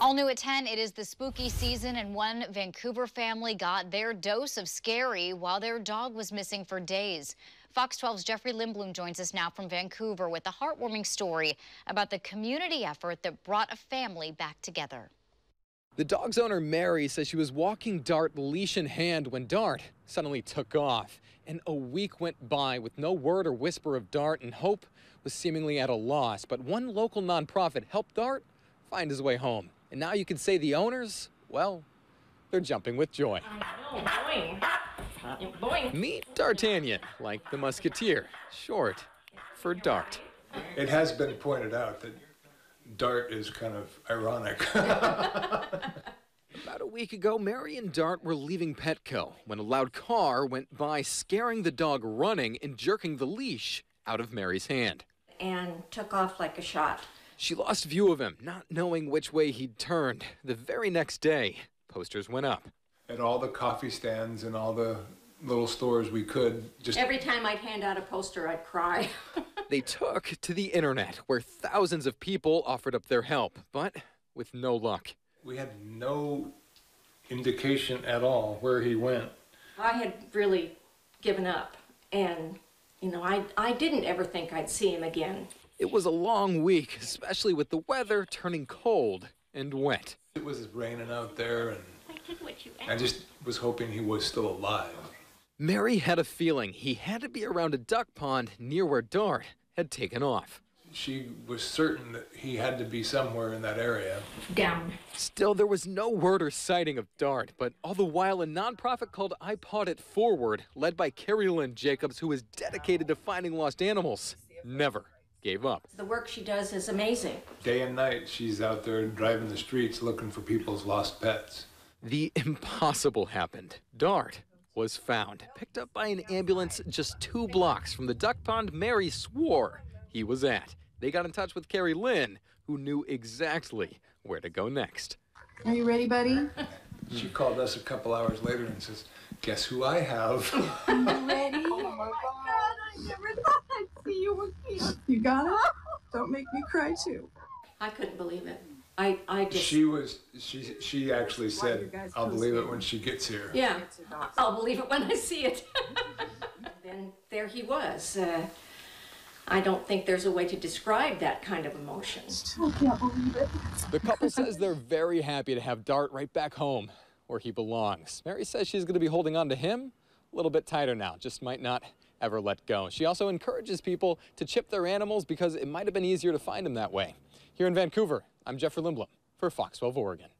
All new at 10, it is the spooky season, and one Vancouver family got their dose of scary while their dog was missing for days. Fox 12's Jeffrey Lindblom joins us now from Vancouver with a heartwarming story about the community effort that brought a family back together. The dog's owner, Mary, says she was walking Dart leash in hand when Dart suddenly took off. And a week went by with no word or whisper of Dart, and hope was seemingly at a loss. But one local nonprofit helped Dart find his way home. And now you can say the owners, well, they're jumping with joy. Oh, boing. Boing. Meet D'Artagnan, like the Musketeer, short for Dart. It has been pointed out that Dart is kind of ironic. About a week ago, Mary and Dart were leaving Petco when a loud car went by, scaring the dog running and jerking the leash out of Mary's hand. And took off like a shot. She lost view of him, not knowing which way he'd turned. The very next day, posters went up. At all the coffee stands and all the little stores we could. Just every time I'd hand out a poster, I'd cry. They took to the internet, where thousands of people offered up their help, but with no luck. We had no indication at all where he went. I had really given up, and, you know, I didn't ever think I'd see him again. It was a long week, especially with the weather turning cold and wet. It was raining out there, and I just was hoping he was still alive. Mary had a feeling he had to be around a duck pond near where Dart had taken off. She was certain that he had to be somewhere in that area. Down. Still, there was no word or sighting of Dart, but all the while a nonprofit called I Pawed It Forward, led by Carrie Lynn Jacobs, who is dedicated to finding lost animals, never gave up. The work she does is amazing. Day and night, she's out there driving the streets looking for people's lost pets. The impossible happened. Dart was found, picked up by an ambulance just 2 blocks from the duck pond Mary swore he was at. They got in touch with Carrie Lynn, who knew exactly where to go next. Are you ready, buddy? She called us a couple hours later and says, guess who I have? Are you ready? Oh, my God. I never thought I'd see you again. You got it? Don't make me cry, too. I couldn't believe it. I just... She actually said, I'll believe it when she gets here. Yeah, I'll believe it when I see it. And there he was. I don't think there's a way to describe that kind of emotion. I can't believe it. The couple says they're very happy to have Dart right back home where he belongs. Mary says she's going to be holding on to him a little bit tighter now, just might not ever let go. She also encourages people to chip their animals because it might have been easier to find them that way. Here in Vancouver, I'm Jeffrey Lindblom for Fox 12 Oregon.